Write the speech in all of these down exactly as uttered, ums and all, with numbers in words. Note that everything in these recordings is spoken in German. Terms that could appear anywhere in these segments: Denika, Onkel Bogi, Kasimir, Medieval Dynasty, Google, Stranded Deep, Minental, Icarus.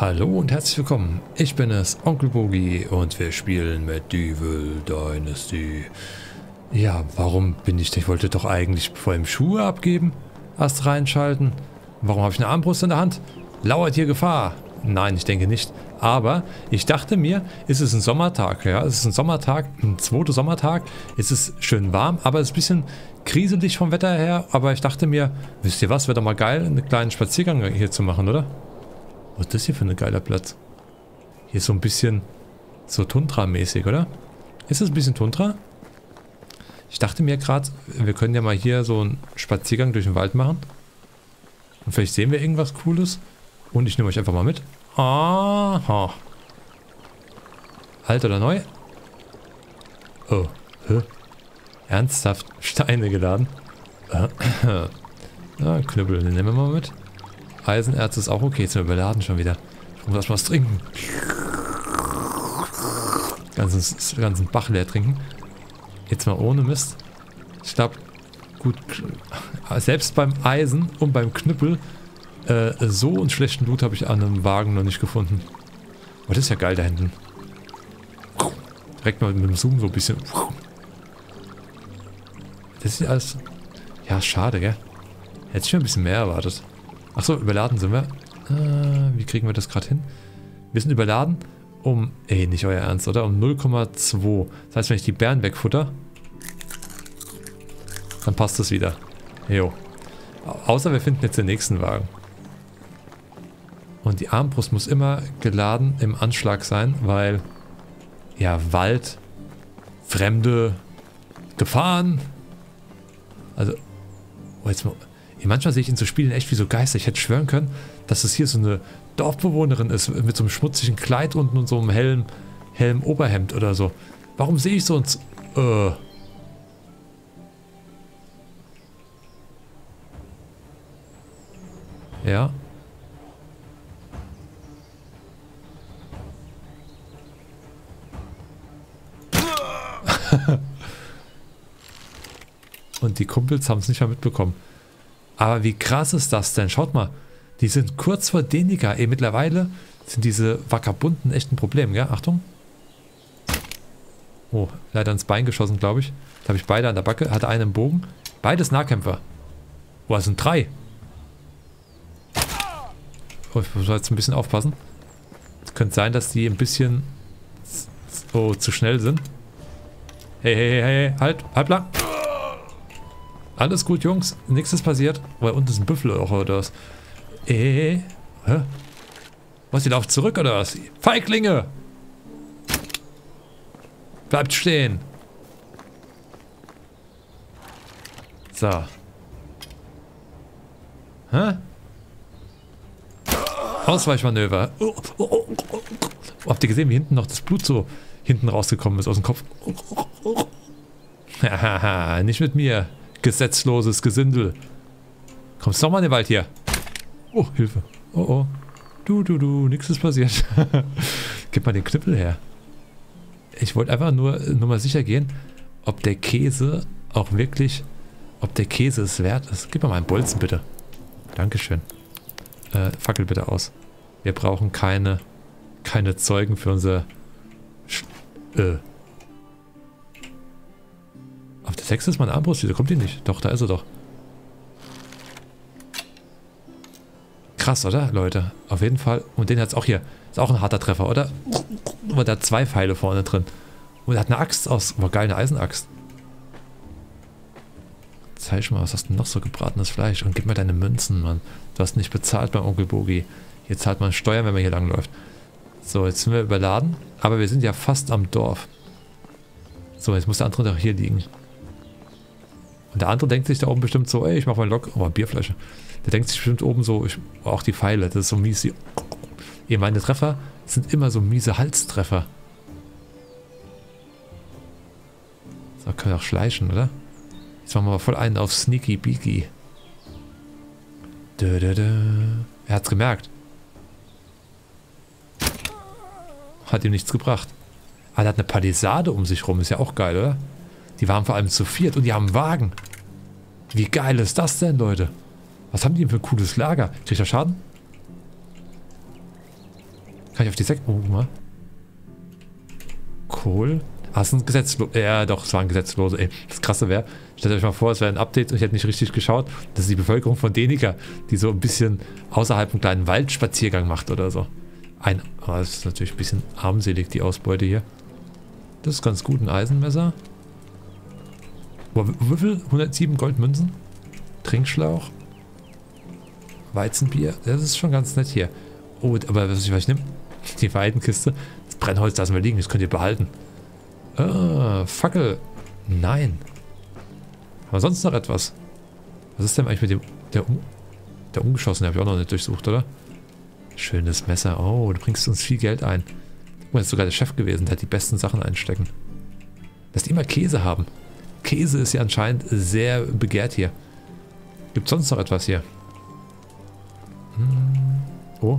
Hallo und herzlich willkommen, ich bin es, Onkel Bogi, und wir spielen Medieval Dynasty. Ja, warum bin ich nicht? Ich wollte doch eigentlich vor allem Schuhe abgeben, erst reinschalten. Warum habe ich eine Armbrust in der Hand? Lauert hier Gefahr? Nein, ich denke nicht. Aber ich dachte mir, es ist ein Sommertag, ja, es ist ein Sommertag, ein zweiter Sommertag, es ist schön warm, aber es ist ein bisschen kriselig vom Wetter her, aber ich dachte mir, wisst ihr was, wäre doch mal geil, einen kleinen Spaziergang hier zu machen, oder? Was ist das hier für ein geiler Platz? Hier ist so ein bisschen so Tundra-mäßig, oder? Ist das ein bisschen Tundra? Ich dachte mir gerade, wir können ja mal hier so einen Spaziergang durch den Wald machen. Und vielleicht sehen wir irgendwas Cooles. Und ich nehme euch einfach mal mit. Aha. Alt oder neu? Oh. Hä? Ernsthaft? Steine geladen? Na, Knüppel, den nehmen wir mal mit. Eisenerz ist auch okay. Jetzt sind wir überladen schon wieder. Ich muss erstmal was trinken. Ganzen, ganzen Bach leer trinken. Jetzt mal ohne Mist. Ich glaube, gut, selbst beim Eisen und beim Knüppel äh, so einen schlechten Loot habe ich an einem Wagen noch nicht gefunden. Oh, das ist ja geil da hinten. Direkt mal mit dem Zoom so ein bisschen. Das ist alles... Ja, schade, gell? Hätte ich mir ein bisschen mehr erwartet. Achso, überladen sind wir. Äh, wie kriegen wir das gerade hin? Wir sind überladen um... Ey, nicht euer Ernst, oder? Um null Komma zwei. Das heißt, wenn ich die Bären wegfutter, dann passt das wieder. Jo. Außer wir finden jetzt den nächsten Wagen. Und die Armbrust muss immer geladen im Anschlag sein, weil... Ja, Wald, fremde Gefahren. Also... Oh, jetzt mal... Manchmal sehe ich ihn zu spielen echt wie so Geister. Ich hätte schwören können, dass es hier so eine Dorfbewohnerin ist mit so einem schmutzigen Kleid unten und so einem hellen, hellen Oberhemd oder so. Warum sehe ich so ein... Äh. Ja. Und die Kumpels haben es nicht mehr mitbekommen. Aber wie krass ist das denn? Schaut mal, die sind kurz vor Denika. Eh, mittlerweile sind diese Wackerbunden echt ein Problem, gell? Achtung. Oh, leider ins Bein geschossen, glaube ich. Da habe ich beide an der Backe, hatte einen im Bogen. Beides Nahkämpfer. Oh, das sind drei. Oh, ich muss jetzt ein bisschen aufpassen. Es könnte sein, dass die ein bisschen so zu schnell sind. Hey, hey, hey, hey, halt, halt lang. Alles gut, Jungs. Nichts ist passiert. Weil unten ist ein Büffel auch oder was? Äh. Hä? Was, die laufen zurück oder was? Feiglinge! Bleibt stehen! So. Hä? Ausweichmanöver. Oh, oh, oh, oh. Habt ihr gesehen, wie hinten noch das Blut so hinten rausgekommen ist aus dem Kopf? Hahaha, nicht mit mir. Gesetzloses Gesindel. Kommst du nochmal in den Wald hier? Oh, Hilfe. Oh, oh. Du, du, du. Nix ist passiert. Gib mal den Knüppel her. Ich wollte einfach nur, nur mal sicher gehen, ob der Käse auch wirklich, ob der Käse es wert ist. Gib mir mal einen Bolzen, bitte. Dankeschön. Äh, Fackel bitte aus. Wir brauchen keine, keine Zeugen für unser... Sch äh. Auf der sechs ist meine Armbrust, wieso kommt die nicht? Doch, da ist er doch. Krass, oder, Leute? Auf jeden Fall. Und den hat es auch hier. Ist auch ein harter Treffer, oder? Aber der hat zwei Pfeile vorne drin. Und er hat eine Axt aus. War geil, eine Eisenaxt. Zeig mal, was hast du noch so gebratenes Fleisch? Und gib mir deine Münzen, Mann. Du hast nicht bezahlt beim Onkel Bogi. Hier zahlt man Steuern, wenn man hier langläuft. So, jetzt sind wir überladen. Aber wir sind ja fast am Dorf. So, jetzt muss der andere doch hier liegen. Und der andere denkt sich da oben bestimmt so, ey, ich mach mal Lock. Oh, Bierflasche. Der denkt sich bestimmt oben so, ich, auch die Pfeile, das ist so mies. Ihr meine Treffer sind immer so miese Halstreffer. So, können wir auch schleichen, oder? Jetzt machen wir mal voll einen auf Sneaky Beaky. Dö, dö, dö. Er hat's gemerkt. Hat ihm nichts gebracht. Ah, der hat eine Palisade um sich rum, ist ja auch geil, oder? Die waren vor allem zu viert und die haben einen Wagen. Wie geil ist das denn, Leute? Was haben die denn für ein cooles Lager? Kriegt er Schaden? Kann ich auf die sechs? Oh, mal. Kohl. Ah, es ist ein Gesetzloser. Ja, doch, es war ein Gesetzloser. Ey, das Krasse wäre, stellt euch mal vor, es wäre ein Update und ich hätte nicht richtig geschaut. Das ist die Bevölkerung von Denika, die so ein bisschen außerhalb einen kleinen Waldspaziergang macht oder so. Ein, oh, das ist natürlich ein bisschen armselig, die Ausbeute hier. Das ist ganz gut, ein Eisenmesser. Boah, wie viel? hundertsieben Goldmünzen? Trinkschlauch? Weizenbier? Das ist schon ganz nett hier. Oh, aber was ich, was ich nehme? Die Weidenkiste. Das Brennholz lassen wir liegen, das könnt ihr behalten. Ah, Fackel. Nein. Haben wir sonst noch etwas? Was ist denn eigentlich mit dem... Der, um, der Umgeschossene habe ich auch noch nicht durchsucht, oder? Schönes Messer. Oh, du bringst uns viel Geld ein. Guck mal, das ist sogar der Chef gewesen, der hat die besten Sachen einstecken. Dass die immer Käse haben. Käse ist ja anscheinend sehr begehrt hier. Gibt es sonst noch etwas hier? Hm. Oh.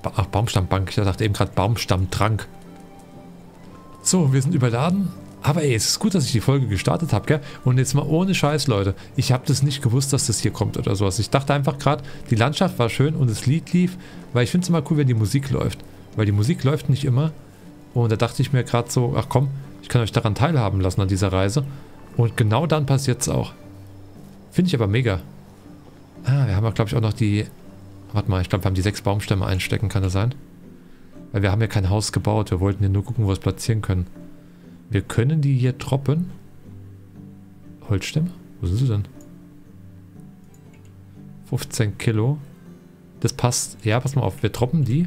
Ba Ach, Baumstammbank. Ich dachte eben gerade Baumstammtrank. So, wir sind überladen. Aber ey, es ist gut, dass ich die Folge gestartet habe, gell? Und jetzt mal ohne Scheiß, Leute. Ich habe das nicht gewusst, dass das hier kommt oder sowas. Ich dachte einfach gerade, die Landschaft war schön und das Lied lief. Weil ich finde es immer cool, wenn die Musik läuft. Weil die Musik läuft nicht immer. Und da dachte ich mir gerade so, ach komm, ich kann euch daran teilhaben lassen an dieser Reise. Und genau dann passiert es auch. Finde ich aber mega. Ah, wir haben ja, glaube ich, auch noch die... Warte mal, ich glaube, wir haben die sechs Baumstämme einstecken, kann das sein? Weil wir haben ja kein Haus gebaut. Wir wollten ja nur gucken, wo wir es platzieren können. Wir können die hier droppen. Holzstämme? Wo sind sie denn? fünfzehn Kilo. Das passt. Ja, pass mal auf. Wir droppen die.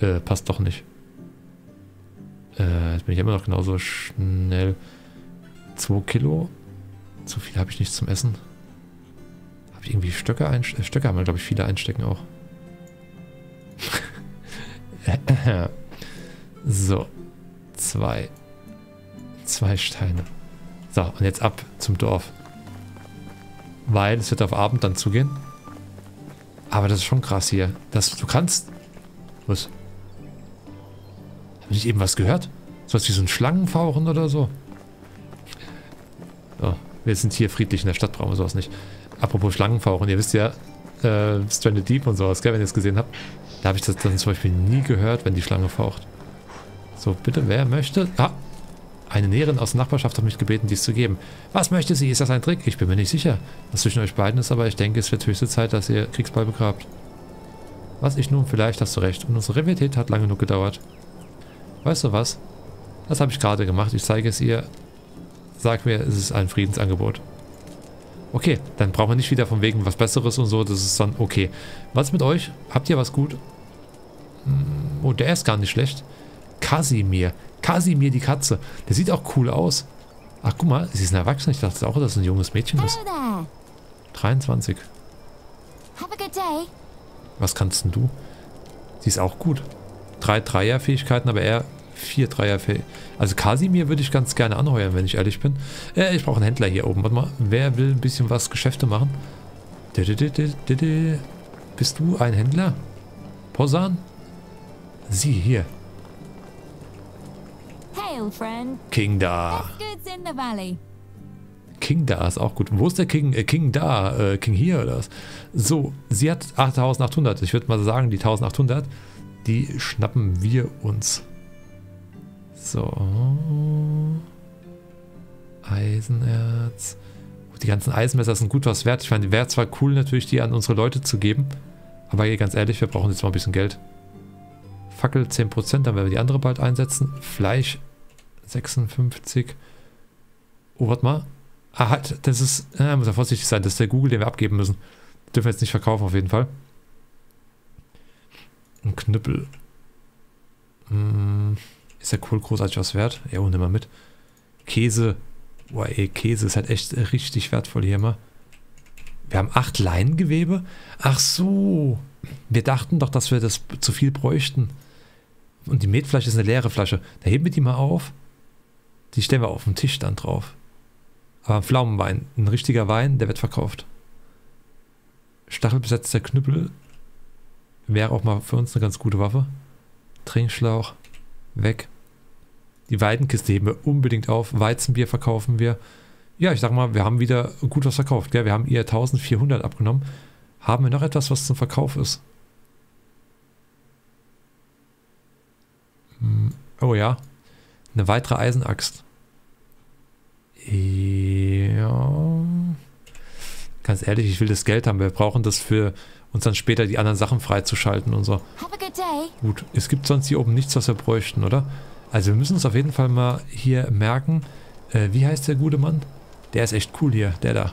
Äh, passt doch nicht. Äh, jetzt bin ich immer noch genauso schnell. zwei Kilo. Zu viel habe ich nicht zum Essen. Habe ich irgendwie Stöcke einstecken? Stöcke haben wir, glaube ich, viele einstecken auch. So. Zwei. Zwei Steine. So, und jetzt ab zum Dorf. Weil es wird auf Abend dann zugehen. Aber das ist schon krass hier. Das, du kannst... Was? Habe ich eben was gehört? So was wie so ein Schlangenfauchen oder so. So, wir sind hier friedlich in der Stadt, brauchen wir sowas nicht. Apropos Schlangenfauchen, ihr wisst ja, äh, Stranded Deep und sowas, gell, wenn ihr es gesehen habt. Da habe ich das dann zum Beispiel nie gehört, wenn die Schlange faucht. So, bitte, wer möchte? Ah! Eine Näherin aus der Nachbarschaft hat mich gebeten, dies zu geben. Was möchte sie? Ist das ein Trick? Ich bin mir nicht sicher, was zwischen euch beiden ist, aber ich denke, es wird höchste Zeit, dass ihr Kriegsball begrabt. Was ich nun, vielleicht hast du recht. Und unsere Rivalität hat lange genug gedauert. Weißt du was? Das habe ich gerade gemacht. Ich zeige es ihr. Sag mir, es ist ein Friedensangebot. Okay, dann brauchen wir nicht wieder von wegen was Besseres und so. Das ist dann okay. Was mit euch? Habt ihr was gut? Oh, der ist gar nicht schlecht. Kasimir. Kasimir, die Katze. Der sieht auch cool aus. Ach, guck mal, sie ist ein Erwachsener. Ich dachte auch, dass es ein junges Mädchen ist. dreiundzwanzig. Was kannst denn du? Sie ist auch gut. Drei Dreier-Fähigkeiten, aber eher vier Dreier-Fähigkeiten. Also Kasimir würde ich ganz gerne anheuern, wenn ich ehrlich bin. Äh, ich brauche einen Händler hier oben. Warte mal, wer will ein bisschen was Geschäfte machen? Bist du ein Händler? Posan? Sie, hier. King da. King da ist auch gut. Wo ist der King? Äh, King da. Äh, King hier oder was? So, sie hat achttausendachthundert. Ich würde mal sagen, die achtzehnhundert, die schnappen wir uns. So. Eisenerz. Die ganzen Eisenmesser sind gut was wert. Ich meine, wäre zwar cool natürlich, die an unsere Leute zu geben. Aber hier ganz ehrlich, wir brauchen jetzt mal ein bisschen Geld. Fackel zehn Prozent, dann werden wir die andere bald einsetzen. Fleisch sechsundfünfzig. Oh, warte mal. Ah, das ist... Äh, muss ja vorsichtig sein. Das ist der Google, den wir abgeben müssen. Das dürfen wir jetzt nicht verkaufen, auf jeden Fall. Ein Knüppel. Hm, ist der Kohl großartig was wert? Ja, nimm mal mit. Käse. Boah, ey, Käse ist halt echt richtig wertvoll hier immer. Wir haben acht Leinengewebe? Ach so. Wir dachten doch, dass wir das zu viel bräuchten. Und die Metflasche ist eine leere Flasche. Da heben wir die mal auf. Die stellen wir auf den Tisch dann drauf. Aber ein Pflaumenwein, ein richtiger Wein, der wird verkauft. Stachelbesetzter Knüppel wäre auch mal für uns eine ganz gute Waffe. Trinkschlauch, weg. Die Weidenkiste heben wir unbedingt auf. Weizenbier verkaufen wir. Ja, ich sag mal, wir haben wieder gut was verkauft. Gell? Wir haben ihr eintausendvierhundert abgenommen. Haben wir noch etwas, was zum Verkauf ist? Oh ja. Eine weitere Eisenaxt. Ja. Ganz ehrlich, ich will das Geld haben. Wir brauchen das für uns dann später die anderen Sachen freizuschalten und so. Gut, es gibt sonst hier oben nichts, was wir bräuchten, oder? Also wir müssen uns auf jeden Fall mal hier merken. Äh, wie heißt der gute Mann? Der ist echt cool hier, der da.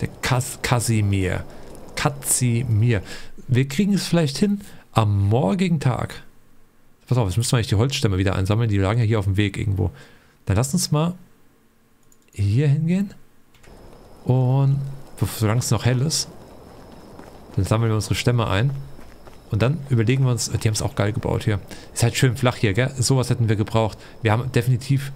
Der Kas Kasimir. Kasimir. Wir kriegen es vielleicht hin am morgigen Tag. Pass auf, jetzt müssen wir eigentlich die Holzstämme wieder einsammeln. Die lagen ja hier auf dem Weg irgendwo. Dann lass uns mal hier hingehen. Und solange es noch hell ist, dann sammeln wir unsere Stämme ein. Und dann überlegen wir uns, die haben es auch geil gebaut hier. Ist halt schön flach hier, gell? Sowas hätten wir gebraucht. Wir haben definitiv,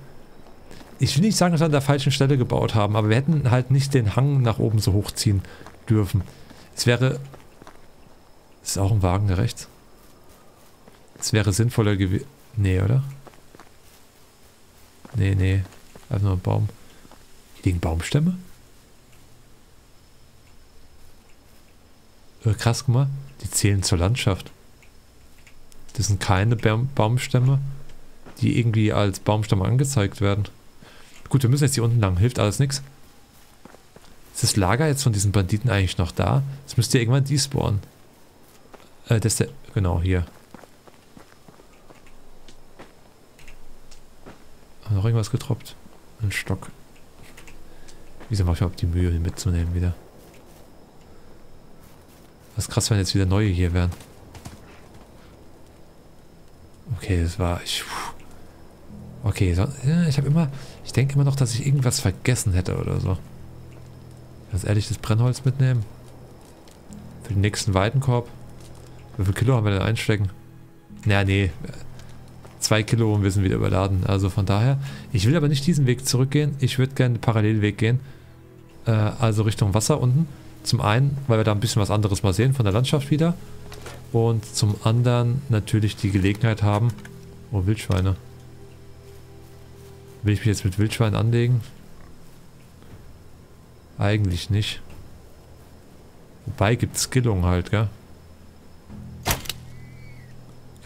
ich will nicht sagen, dass wir an der falschen Stelle gebaut haben, aber wir hätten halt nicht den Hang nach oben so hochziehen dürfen. Es wäre, ist auch ein Wagen da rechts. Es wäre sinnvoller gewesen. Nee, oder? Nee, nee. Einfach nur ein Baum. Hier liegen Baumstämme? Krass, guck mal, die zählen zur Landschaft. Das sind keine Baumstämme, die irgendwie als Baumstämme angezeigt werden. Gut, wir müssen jetzt hier unten lang, hilft alles nichts. Ist das Lager jetzt von diesen Banditen eigentlich noch da? Das müsste ja irgendwann despawnen. Äh, das ist der, genau, hier. Haben noch irgendwas getroppt? Ein Stock. Wieso mache ich überhaupt die Mühe, den mitzunehmen wieder? Das ist krass, wenn jetzt wieder neue hier wären. Okay, das war... Ich, okay, so, ja, ich habe immer... Ich denke immer noch, dass ich irgendwas vergessen hätte oder so. Ganz ehrlich, das Brennholz mitnehmen. Für den nächsten Weidenkorb. Wie viel Kilo haben wir denn einstecken? Naja, nee. Zwei Kilo und wir sind wieder überladen. Also von daher... Ich will aber nicht diesen Weg zurückgehen. Ich würde gerne den Parallelweg gehen. Äh, also Richtung Wasser unten. Zum einen, weil wir da ein bisschen was anderes mal sehen von der Landschaft wieder. Und zum anderen natürlich die Gelegenheit haben. Oh, Wildschweine. Will ich mich jetzt mit Wildschweinen anlegen? Eigentlich nicht. Wobei gibt es Skillung halt, gell?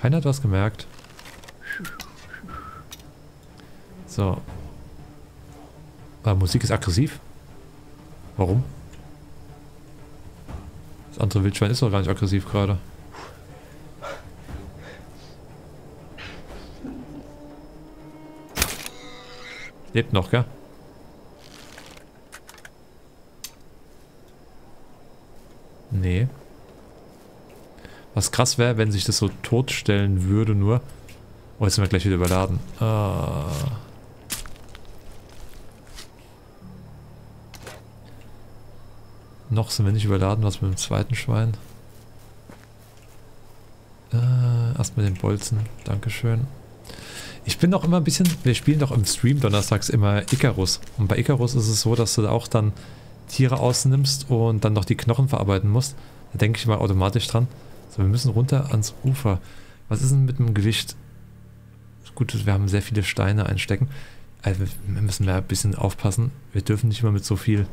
Keiner hat was gemerkt. So. Aber Musik ist aggressiv. Warum? Das andere Wildschwein ist doch gar nicht aggressiv gerade. Lebt noch, gell? Nee. Was krass wäre, wenn sich das so totstellen würde nur. Oh, jetzt sind wir gleich wieder überladen. Ah. Noch sind wir nicht überladen, was mit dem zweiten Schwein. Äh, erstmal den Bolzen, dankeschön. Ich bin doch immer ein bisschen, wir spielen doch im Stream donnerstags immer Icarus. Und bei Icarus ist es so, dass du da auch dann Tiere ausnimmst und dann noch die Knochen verarbeiten musst. Da denke ich mal automatisch dran. So, wir müssen runter ans Ufer. Was ist denn mit dem Gewicht? Gut, wir haben sehr viele Steine einstecken. Also wir müssen da ein bisschen aufpassen. Wir dürfen nicht immer mit so viel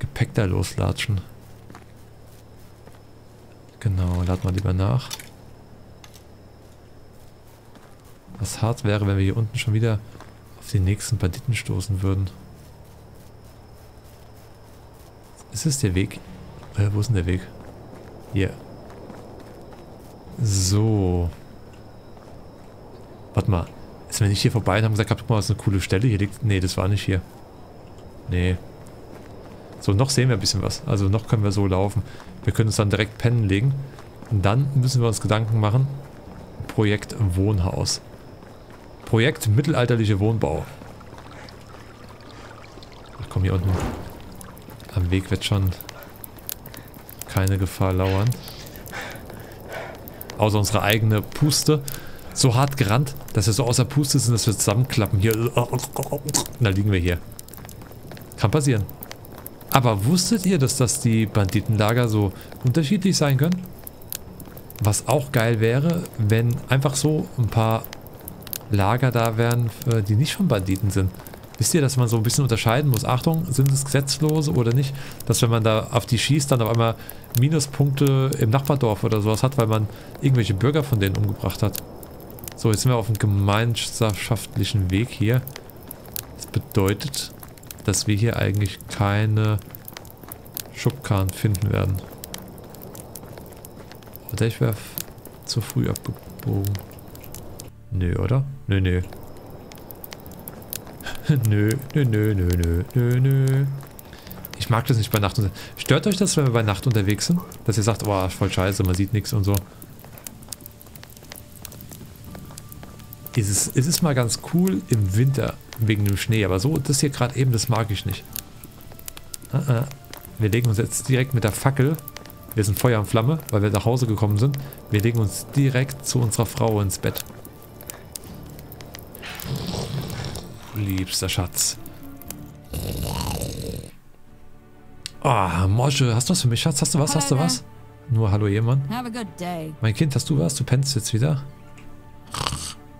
Gepäck da loslatschen. Genau, laden wir lieber nach. Was hart wäre, wenn wir hier unten schon wieder auf die nächsten Banditen stoßen würden. Ist es der Weg? Äh, wo ist denn der Weg? Hier. So. Warte mal. Ist wir nicht hier vorbei und haben gesagt, guck mal, das ist eine coole Stelle. Hier liegt. Nee, das war nicht hier. Nee. So, noch sehen wir ein bisschen was. Also noch können wir so laufen. Wir können uns dann direkt pennen legen. Und dann müssen wir uns Gedanken machen. Projekt Wohnhaus. Projekt mittelalterlicher Wohnbau. Ach komm, hier unten. Am Weg wird schon keine Gefahr lauern. Außer unsere eigene Puste. So hart gerannt, dass wir so außer Puste sind, dass wir zusammenklappen. Hier. Da liegen wir hier. Kann passieren. Aber wusstet ihr, dass das die Banditenlager so unterschiedlich sein können? Was auch geil wäre, wenn einfach so ein paar Lager da wären, die nicht von Banditen sind. Wisst ihr, dass man so ein bisschen unterscheiden muss? Achtung, sind es Gesetzlose oder nicht? Dass wenn man da auf die schießt, dann auf einmal Minuspunkte im Nachbardorf oder sowas hat, weil man irgendwelche Bürger von denen umgebracht hat. So, jetzt sind wir auf dem gemeinschaftlichen Weg hier. Das bedeutet, dass wir hier eigentlich keine Schubkarren finden werden. Oder ich wäre zu früh abgebogen. Nö, oder? Nö, nö. Nö, nö, nö, nö, nö, nö, nö. Ich mag das nicht bei Nacht. Stört euch das, wenn wir bei Nacht unterwegs sind? Dass ihr sagt, oh, voll scheiße, man sieht nichts und so. Es ist, es ist mal ganz cool im Winter wegen dem Schnee, aber so das hier gerade eben, das mag ich nicht. Uh -uh. Wir legen uns jetzt direkt mit der Fackel, wir sind Feuer und Flamme, weil wir nach Hause gekommen sind, wir legen uns direkt zu unserer Frau ins Bett. Liebster Schatz. Ah, oh, Mosche, hast du was für mich, Schatz? Hast du was? Hast du was? Nur hallo jemand. Mein Kind, hast du was? Du pennst jetzt wieder.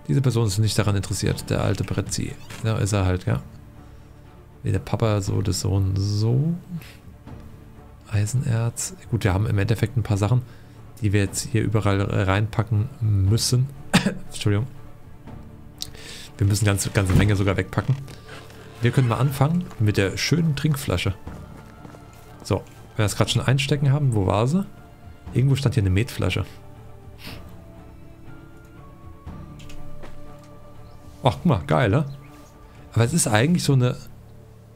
Diese Person ist nicht daran interessiert. Der alte Brezzi. Ja, ist er halt, ja. Wie der Papa, so des Sohn, so. Eisenerz. Gut, wir haben im Endeffekt ein paar Sachen, die wir jetzt hier überall reinpacken müssen. Entschuldigung. Wir müssen ganz, ganze Menge sogar wegpacken. Wir können mal anfangen mit der schönen Trinkflasche. So, wenn wir das gerade schon einstecken haben, wo war sie? Irgendwo stand hier eine Metflasche. Ach, guck mal, geil, ne? Aber es ist eigentlich so eine...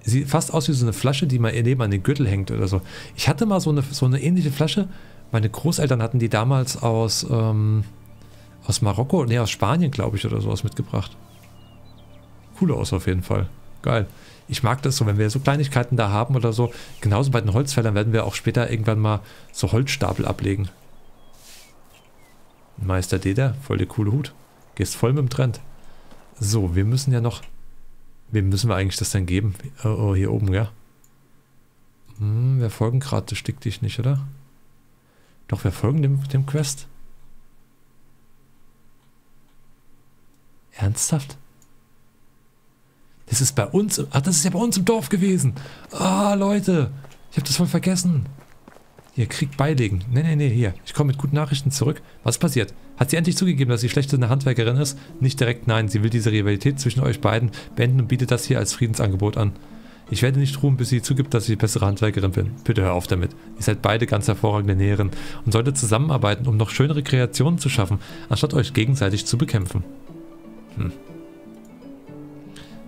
Sieht fast aus wie so eine Flasche, die man ihr Leben an den Gürtel hängt oder so. Ich hatte mal so eine, so eine ähnliche Flasche. Meine Großeltern hatten die damals aus, ähm, aus Marokko, ne, aus Spanien, glaube ich, oder sowas mitgebracht. Cool aus auf jeden Fall. Geil. Ich mag das so, wenn wir so Kleinigkeiten da haben oder so. Genauso bei den Holzfällern werden wir auch später irgendwann mal so Holzstapel ablegen. Meister Deder, voll der coole Hut. Gehst voll mit dem Trend. So, wir müssen ja noch... Wem müssen wir eigentlich das dann geben? Oh, oh hier oben, ja. Hm, wir folgen gerade, das stickt dich nicht, oder? Doch, wir folgen dem, dem Quest. Ernsthaft? Das ist bei uns... Ach, das ist ja bei uns im Dorf gewesen. Ah, Leute. Ich habe das voll vergessen. Hier, Krieg beilegen. Nee, nee, nee, hier. Ich komme mit guten Nachrichten zurück. Was ist passiert? Hat sie endlich zugegeben, dass sie schlecht in der Handwerkerin ist? Nicht direkt, nein. Sie will diese Rivalität zwischen euch beiden beenden und bietet das hier als Friedensangebot an. Ich werde nicht ruhen, bis sie zugibt, dass ich die bessere Handwerkerin bin. Bitte hör auf damit. Ihr seid beide ganz hervorragende Näherinnen und solltet zusammenarbeiten, um noch schönere Kreationen zu schaffen, anstatt euch gegenseitig zu bekämpfen. Hm.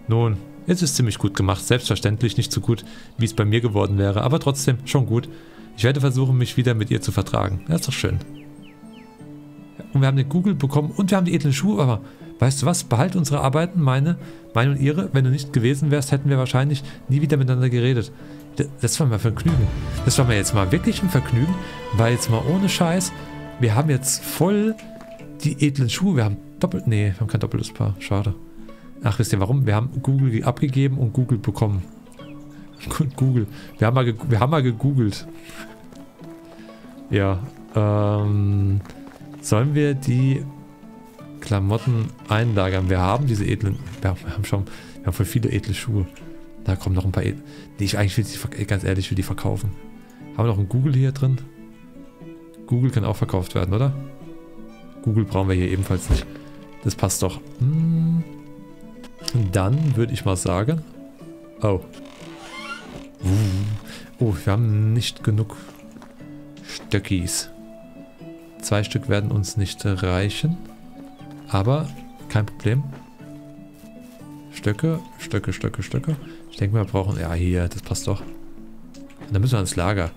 Nun, es ist ziemlich gut gemacht, selbstverständlich nicht so gut, wie es bei mir geworden wäre, aber trotzdem schon gut. Ich werde versuchen, mich wieder mit ihr zu vertragen. Das ist doch schön. Und wir haben den Google bekommen und wir haben die edlen Schuhe, aber weißt du was, behalt unsere Arbeiten, meine, meine und ihre. Wenn du nicht gewesen wärst, hätten wir wahrscheinlich nie wieder miteinander geredet. Das war mal Vergnügen. Das war mal jetzt mal wirklich ein Vergnügen, weil jetzt mal ohne Scheiß, wir haben jetzt voll die edlen Schuhe, wir haben doppelt, nee, wir haben kein doppeltes Paar, schade. Ach, wisst ihr warum? Wir haben Google abgegeben und Google bekommen. Gut, Google. Wir haben mal, wir haben mal gegoogelt. Ja. Ähm, sollen wir die Klamotten einlagern? Wir haben diese edlen... Wir haben, wir haben schon... Wir haben voll viele edle Schuhe. Da kommen noch ein paar edle... Nee, ich eigentlich will die... Ganz ehrlich, ich will die verkaufen. Haben wir noch einen Google hier drin? Google kann auch verkauft werden, oder? Google brauchen wir hier ebenfalls nicht. Das passt doch. Hm... Dann würde ich mal sagen... Oh. Oh, wir haben nicht genug Stöckis. Zwei Stück werden uns nicht reichen. Aber kein Problem. Stöcke, Stöcke, Stöcke, Stöcke. Ich denke, wir brauchen... Ja, hier, das passt doch. Und dann müssen wir ans Lager.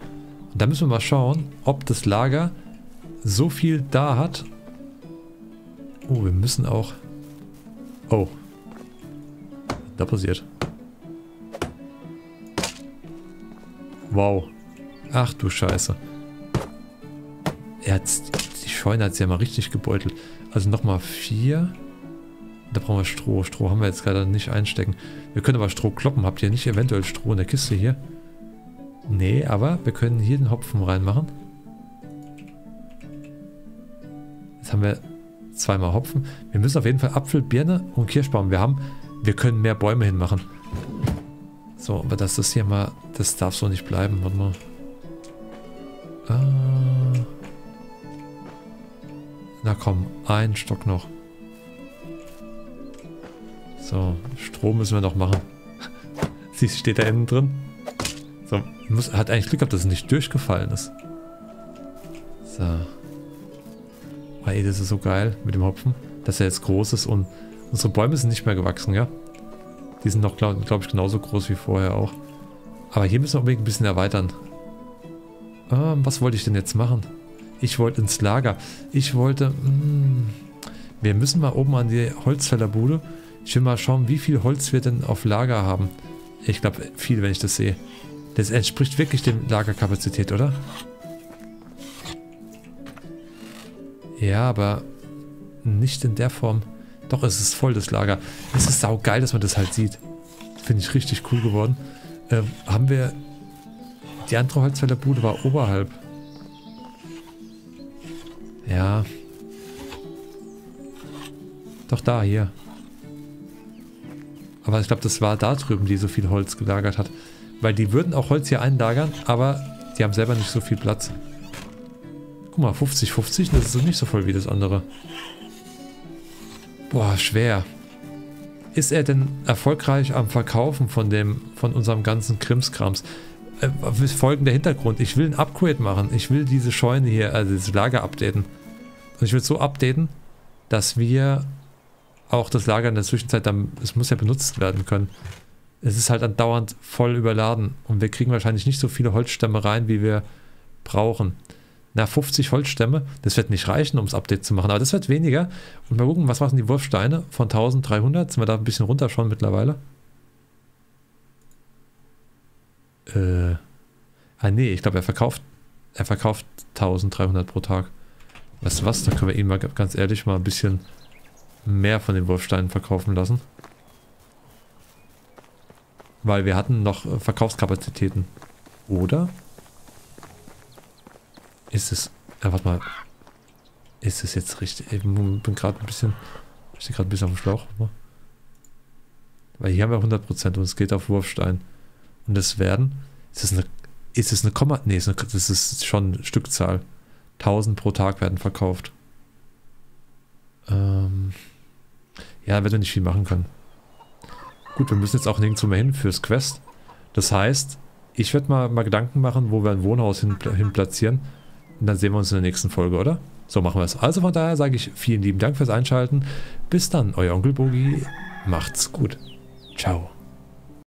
Und dann müssen wir mal schauen, ob das Lager so viel da hat. Oh, wir müssen auch... Oh. Da passiert. Wow. Ach du Scheiße. Er hat die Scheune hat sie ja mal richtig gebeutelt. Also nochmal vier. Da brauchen wir Stroh. Stroh haben wir jetzt gerade nicht einstecken. Wir können aber Stroh kloppen. Habt ihr nicht eventuell Stroh in der Kiste hier? Nee, aber wir können hier den Hopfen reinmachen. Jetzt haben wir zweimal Hopfen. Wir müssen auf jeden Fall Apfel, Birne und Kirschbaum. Wir haben... Wir können mehr Bäume hinmachen. So, aber das ist hier mal... Das darf so nicht bleiben. Warte mal. Ah. Na komm, ein Stock noch. So, Strom müssen wir noch machen. Sie steht da innen drin. So, muss, hat eigentlich Glück gehabt, dass es nicht durchgefallen ist. So. Ey, das ist so geil mit dem Hopfen, dass er jetzt groß ist und unsere Bäume sind nicht mehr gewachsen, ja. Die sind noch, glaube glaub ich, genauso groß wie vorher auch. Aber hier müssen wir unbedingt ein bisschen erweitern. Ähm, was wollte ich denn jetzt machen? Ich wollte ins Lager. Ich wollte... Mh, wir müssen mal oben an die Holzfällerbude. Ich will mal schauen, wie viel Holz wir denn auf Lager haben. Ich glaube, viel, wenn ich das sehe. Das entspricht wirklich dem Lagerkapazität, oder? Ja, aber nicht in der Form. Doch, es ist voll, das Lager. Es ist saugeil, dass man das halt sieht. Finde ich richtig cool geworden. Ähm, haben wir... Die andere Holzfällerbude war oberhalb. Ja. Doch, da, hier. Aber ich glaube, das war da drüben, die so viel Holz gelagert hat. Weil die würden auch Holz hier einlagern, aber die haben selber nicht so viel Platz. Guck mal, fünfzig fünfzig, das ist so nicht so voll wie das andere. Boah, schwer. Ist er denn erfolgreich am Verkaufen von dem, von unserem ganzen Krimskrams? Äh, folgender Hintergrund, ich will ein Upgrade machen. Ich will diese Scheune hier, also das Lager updaten. Und ich will es so updaten, dass wir... Auch das Lager in der Zwischenzeit, es muss ja benutzt werden können. Es ist halt andauernd voll überladen. Und wir kriegen wahrscheinlich nicht so viele Holzstämme rein, wie wir brauchen. Na, fünfzig Holzstämme, das wird nicht reichen, um das Update zu machen. Aber das wird weniger. Und mal gucken, was machen die Wurfsteine von dreizehnhundert? Sind wir da ein bisschen runter schon mittlerweile? Äh. Ah, nee, ich glaube, er verkauft, er verkauft dreizehnhundert pro Tag. Weißt du was? Da können wir ihn mal ganz ehrlich mal ein bisschen... mehr von den Wurfsteinen verkaufen lassen. Weil wir hatten noch Verkaufskapazitäten. Oder? Ist es... Äh, warte mal. Ist es jetzt richtig... Ich bin gerade ein bisschen... Ich stehe gerade ein bisschen auf dem Schlauch. Weil hier haben wir hundert Prozent und es geht auf Wurfstein. Und das werden... Ist es eine... Ist es eine Komma... Nee, ist eine, das ist schon eine Stückzahl. tausend pro Tag werden verkauft. Ähm... Ja, wird er nicht viel machen können. Gut, wir müssen jetzt auch nirgendwo mehr hin fürs Quest. Das heißt, ich werde mal, mal Gedanken machen, wo wir ein Wohnhaus hin, hin platzieren. Und dann sehen wir uns in der nächsten Folge, oder? So machen wir es. Also von daher sage ich vielen lieben Dank fürs Einschalten. Bis dann, euer Onkel Bogi. Macht's gut. Ciao.